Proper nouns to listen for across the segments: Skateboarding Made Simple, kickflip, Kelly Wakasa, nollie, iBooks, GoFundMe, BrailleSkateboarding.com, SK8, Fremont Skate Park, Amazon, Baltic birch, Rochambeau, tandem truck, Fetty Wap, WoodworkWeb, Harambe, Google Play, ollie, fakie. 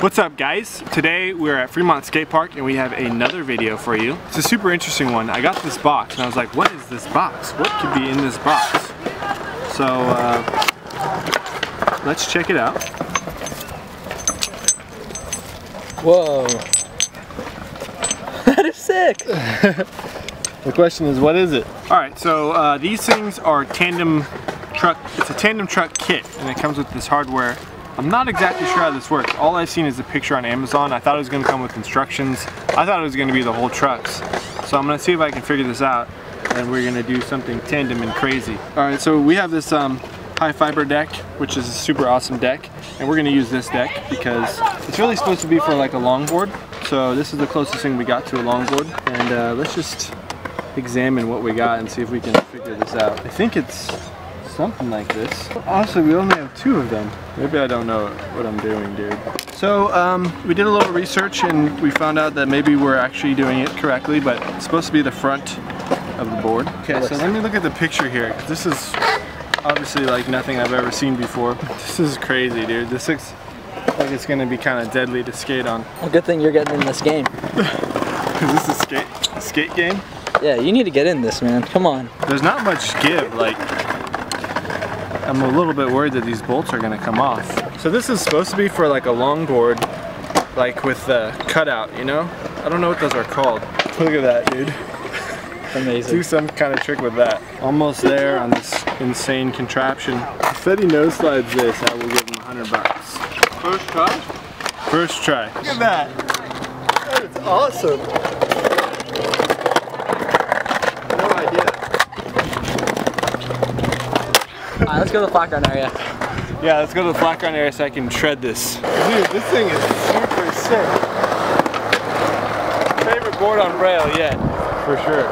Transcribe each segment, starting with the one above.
What's up, guys? Today we're at Fremont Skate Park and we have another video for you. It's a super interesting one. I got this box and I was like, what is this box? What could be in this box? So let's check it out. Whoa. That is sick. The question is, what is it? Alright, so these things are tandem truck. It's a tandem truck kit and it comes with this hardware. I'm not exactly sure how this works. All I've seen is a picture on Amazon. I thought it was going to come with instructions. I thought it was going to be the whole trucks. So I'm going to see if I can figure this out, and we're going to do something tandem and crazy. Alright, so we have this high fiber deck, which is a super awesome deck, and we're going to use this deck because it's really supposed to be for like a longboard. So this is the closest thing we got to a longboard, and let's just examine what we got and see if we can figure this out. I think it's something like this. Also, we only have two of them. Maybe I don't know what I'm doing, dude. So we did a little research and we found out that maybe we're actually doing it correctly, but it's supposed to be the front of the board. Okay, so let me look at the picture here. This is obviously like nothing I've ever seen before. This is crazy, dude. This looks like it's gonna be kind of deadly to skate on. Well, good thing you're getting in this game. Is this a skate game? Yeah, you need to get in this, man. Come on. There's not much give, like. I'm a little bit worried that these bolts are gonna come off. So this is supposed to be for like a longboard, like with the cutout, you know? I don't know what those are called. Look at that, dude. Amazing. Do some kind of trick with that. Almost there on this insane contraption. If Fetty no slides this, I will give him $100. First try? First try. Look at that. That is awesome. Alright, let's go to the flat ground area. Yeah, let's go to the flat ground area so I can shred this. Dude, this thing is super sick. Favorite board on rail yet, for sure.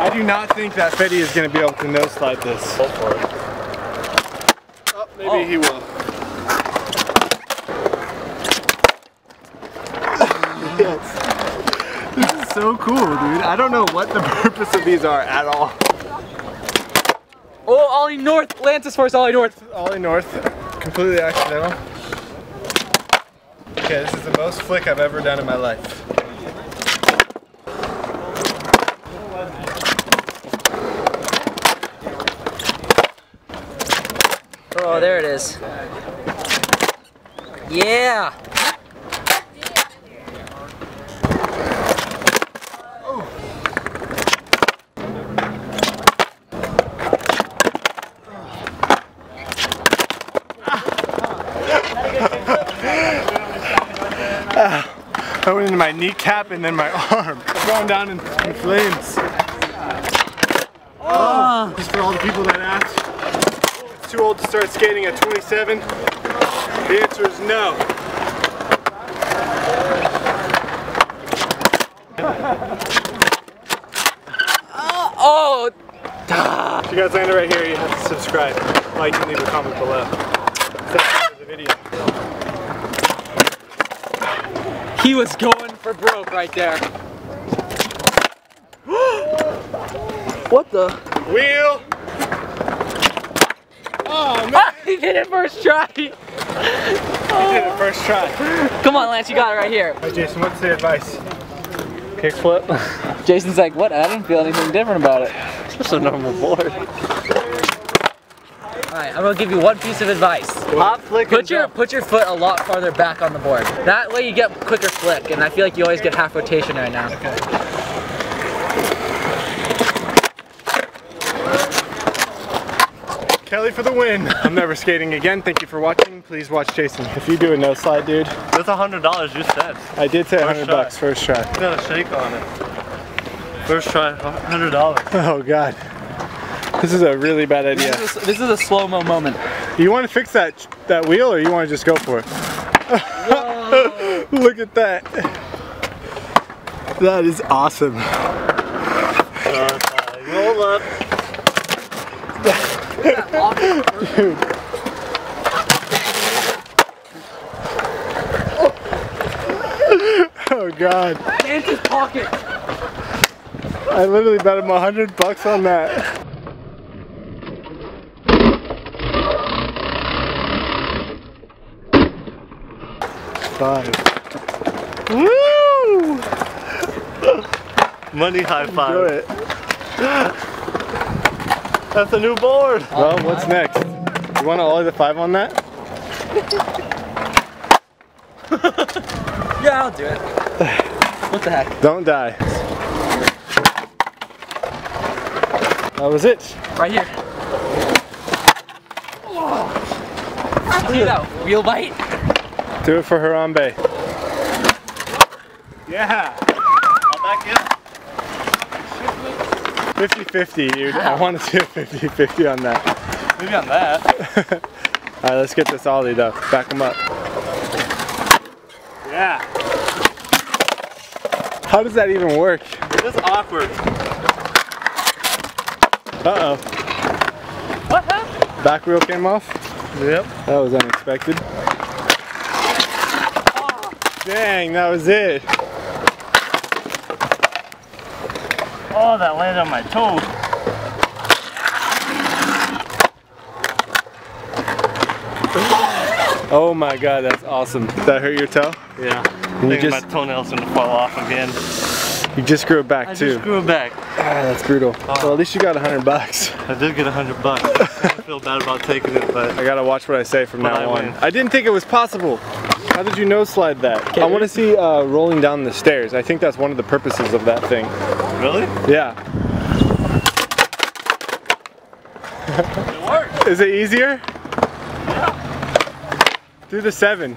I do not think that Fetty is going to be able to no slide this. Go for it. Oh, maybe he will. Yes. This is so cool, dude. I don't know what the purpose of these are at all. Oh, ollie north! Lance's force, ollie north! Ollie north, completely accidental. Okay, this is the most flick I've ever done in my life. Oh, there it is. Yeah! I went into my kneecap and then my arm. I'm going down in flames. Oh, just for all the people that asked, it's too old to start skating at 27. The answer is no. Oh! If you guys landed right here, you have to subscribe, like, and leave a comment below. That's the video. He was going for broke right there. What the? Wheel! Oh, man! He did it first try! Come on, Lance, you got it right here. Hey, Jason, what's the advice? Kickflip? Jason's like, what? I didn't feel anything different about it. It's just a normal board. Alright, I'm gonna give you one piece of advice. Pop, flick, put your foot a lot farther back on the board. That way you get quicker flick, and I feel like you always get half rotation right now. Okay. Kelly for the win. I'm never skating again. Thank you for watching. Please watch Jason. If you do a no slide, dude. That's $100 you said. I did say $100 first try. You got a shake on it. First try, $100. Oh god. This is a really bad idea. This is a slow-mo moment. You want to fix that wheel, or you want to just go for it? Look at that. That is awesome. Roll up. Dude. Oh god. Santa's pocket. I literally bet him $100 on that. five. Woo! Money high five. Enjoy it. That's a new board. Well, what's next? You want to ollie the five on that? Yeah, I'll do it. What the heck? Don't die. That was it. Right here. Oh. See that wheel bite? Do it for Harambe. Yeah. I'll back you up. 50-50, dude. I want to do 50-50 on that. Maybe on that. All right, let's get this ollie though. Back him up. Yeah. How does that even work? It's awkward. Uh-oh. What happened? Back wheel came off? Yep. That was unexpected. Oh. Dang, that was it. Oh, that landed on my toe. Oh my god, that's awesome. Did that hurt your toe? Yeah. And I think my toenail's gonna fall off again. You just grew it back too. I just grew it back. Ah, that's brutal. Oh. Well, at least you got $100. I did get $100. I feel bad about taking it, but I gotta watch what I say from now on. I didn't think it was possible. How did you no-slide that? Okay. I want to see rolling down the stairs. I think that's one of the purposes of that thing. Really? Yeah. It worked. Is it easier? Yeah. Do the seven.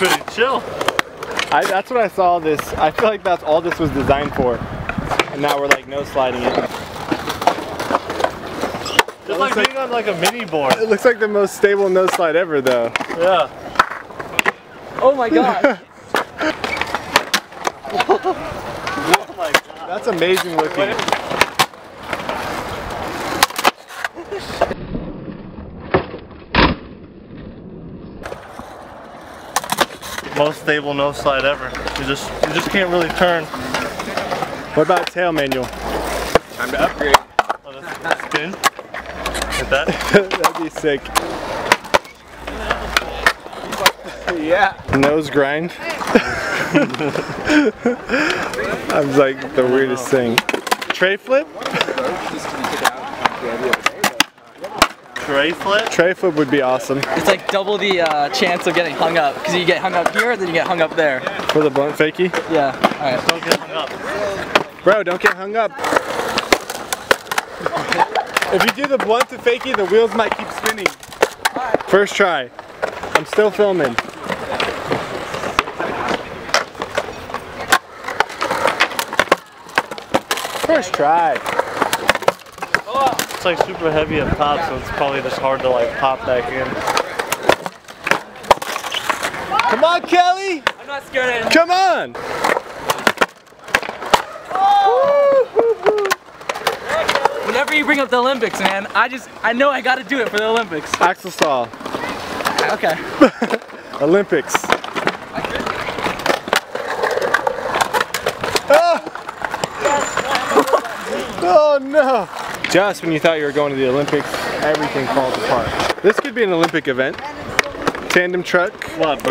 Pretty chill. That's what I saw this. I feel like that's all this was designed for. And now we're like no sliding it. It's like being on like a mini board. It looks like the most stable no slide ever though. Yeah. Oh my god. Oh my god. That's amazing looking. Most stable no slide ever. You just can't really turn. What about tail manual? Time to upgrade. Oh, that's spin. Hit that. That'd be sick. Yeah. Nose grind. I was like the weirdest thing. Tray flip? Tray flip? Tray flip would be awesome. It's like double the chance of getting hung up, because you get hung up here, then you get hung up there. For the blunt fakie? Yeah. All right. Don't get hung up. Bro, don't get hung up. If you do the blunt to fakie, the wheels might keep spinning. First try. I'm still filming. First try. It's like super heavy at top, so it's probably just hard to like pop back in. Come on, Kelly! I'm not scared anymore. Come on! Oh. Whenever you bring up the Olympics, man, I know I gotta do it for the Olympics. Axel stall. Okay. Olympics. Oh. Oh no! Just when you thought you were going to the Olympics, everything falls apart. This could be an Olympic event. Tandem truck,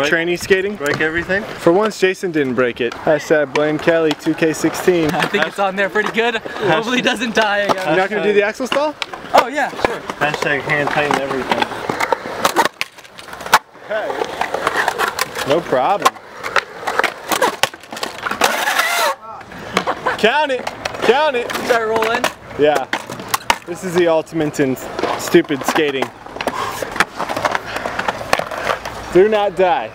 trainee skating. Break everything? For once, Jason didn't break it. I said, blame Kelly, 2K16. I think it's on there pretty good. Hopefully it doesn't die again. You're not going to do the axle stall? Oh, yeah, sure. Hashtag hand tighten everything. Hey. No problem. Count it. Count it. Start rolling. Yeah. This is the ultimate in stupid skating. Do not die.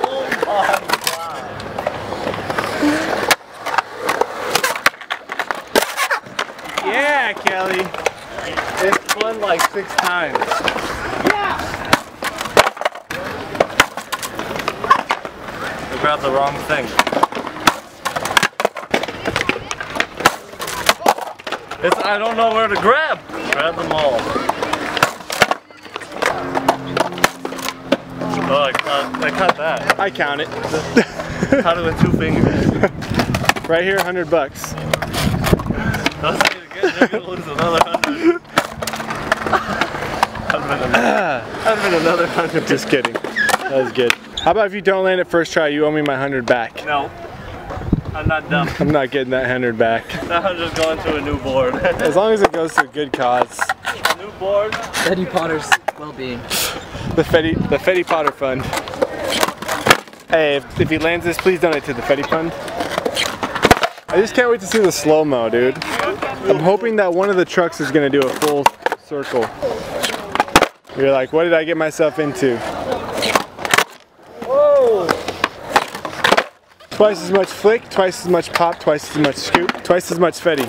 Oh my god. Yeah, Kelly. It's spun like 6 times. Yeah. You grabbed the wrong thing. I don't know where to grab. Grab them all. Oh, I I caught that. I count it. How do the 2 fingers? Right here, 100 bucks. That's good. They're gonna lose another 100. I've been another 100. Just kidding. That was good. How about if you don't land it first try, you owe me my 100 back? No. I'm not dumb. I'm not getting that 100 back. That 100's going to a new board. As long as it goes to a good cause. A new board. Fetty Potter's well-being. The Fetty Potter Fund. Hey, if he lands this, please donate to the Fetty Fund. I just can't wait to see the slow-mo, dude. I'm hoping that one of the trucks is going to do a full circle. You're like, what did I get myself into? Whoa! Twice as much flick, twice as much pop, twice as much scoop, twice as much Fetty.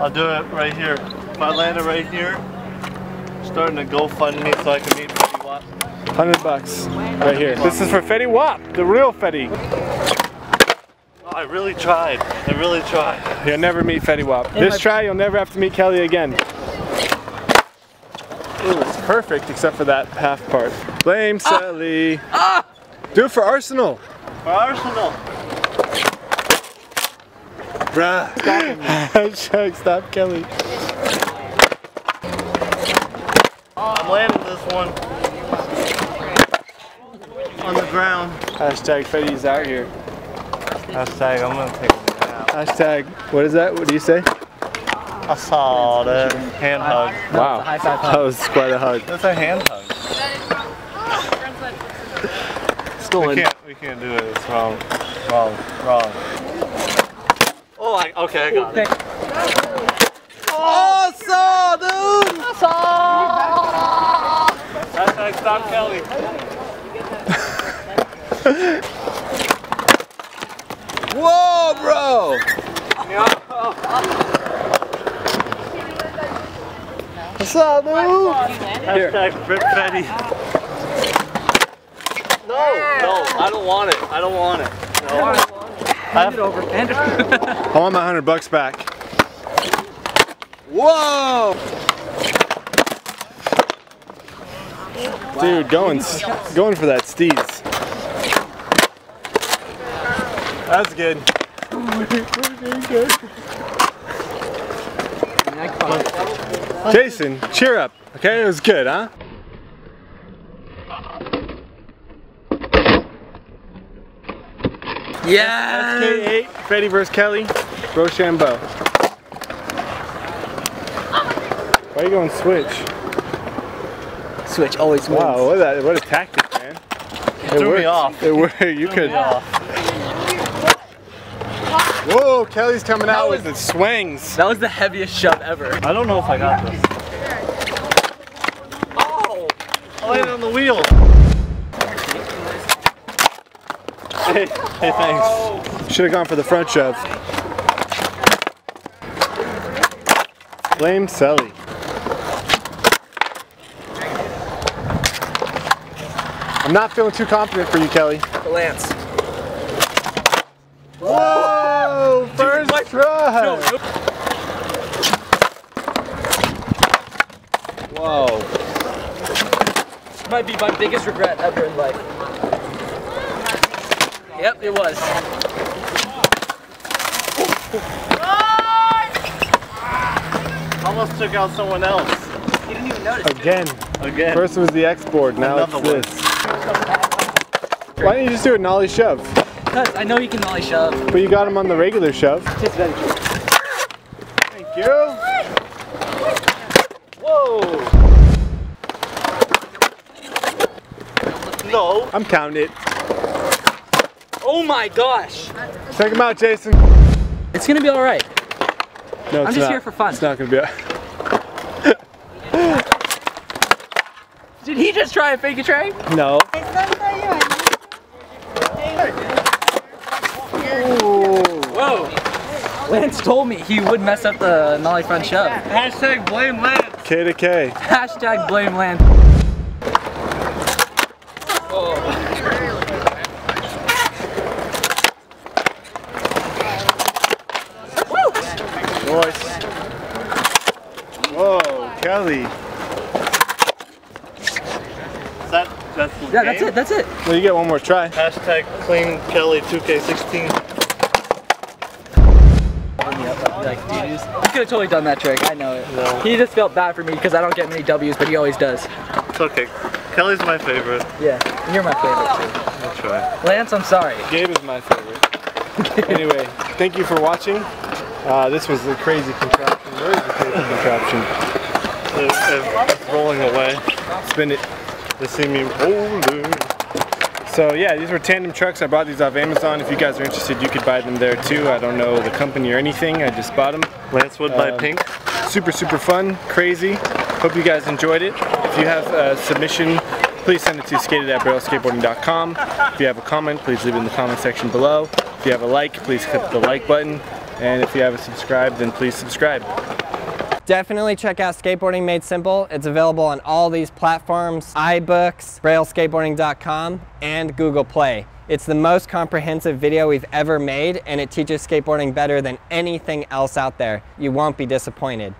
I'll do it right here. My lander right here, starting to GoFundMe so I can meet Fetty Wap. 100 bucks right here. This is for Fetty Wap, the real Fetty. Oh, I really tried. I really tried. You'll never meet Fetty Wap. This try, you'll never have to meet Kelly again. Ooh, it's perfect except for that half part. Blame Sally. Do it for Arsenal. For Arsenal. Bruh. Hashtag stop Kelly. I'm landing this one. On the ground. Hashtag Fetty's out here. Hashtag I'm gonna take it out. Hashtag what is that? What do you say? I saw the hand hug. Wow. That was quite a hug. That's a hand hug. We can't do it. It's wrong. Oh, okay, I got it. Oh, saw, dude! Saw! That's like stop Kelly. Whoa, bro! What's up, dude? Hashtag Rip Fetty. No, I don't want it. I don't want it. No. Hand it over. I want my 100 bucks back. Whoa! Wow. Dude, going for that steeds. That's good. Jason, cheer up. Okay, it was good, huh? Yeah! SK8, Fetty vs. Kelly, Rochambeau. Why are you going switch? Switch always wins. Wow, what a tactic, man. It threw me off. It worked. You could. Whoa, Kelly's coming out with the swings. That was the heaviest shove ever. I don't know if I got this. Oh! I landed on the wheel. Hey, thanks. Should have gone for the front shove. Blame Sally. I'm not feeling too confident for you, Kelly. The lance. Whoa! First try! No. Whoa. This might be my biggest regret ever in life. Yep, it was. Almost took out someone else. You didn't even notice. Again. First was the X board, now it's this. Why didn't you just do a nollie shove? Because I know you can nollie shove. But you got him on the regular shove. Just venture. Thank you. Whoa. No. I'm counting it. Oh my gosh! Check him out, Jason. It's gonna be all right. No, I'm just here for fun. It's not gonna be. Did he just try and fake a tray? No. Whoa! Lance told me he would mess up the nollie front shove. Hashtag blame Lance. K to K. Hashtag blame Lance. Whoa, Kelly. That's Yeah, that's it. That's it. Well, you get one more try. Hashtag Clean Kelly 2K16. Like, W's. He could have totally done that trick. I know it. No. He just felt bad for me because I don't get many W's, but he always does. It's okay. Kelly's my favorite. Yeah, and you're my favorite too. I'll try. Lance, I'm sorry. Gabe is my favorite. Anyway, thank you for watching. This was the crazy contraption. Where is the crazy contraption? It's rolling away. Spin it. They see me older. So yeah, these were tandem trucks. I bought these off Amazon. If you guys are interested, you could buy them there too. I don't know the company or anything. I just bought them. Lance would buy pink. Super, super fun, crazy. Hope you guys enjoyed it. If you have a submission, please send it to skated@BrailleSkateboarding.com. If you have a comment, please leave it in the comment section below. If you have a like, please click the like button. And if you haven't subscribed, then please subscribe. Definitely check out Skateboarding Made Simple. It's available on all these platforms, iBooks, BrailleSkateboarding.com, and Google Play. It's the most comprehensive video we've ever made, and it teaches skateboarding better than anything else out there. You won't be disappointed.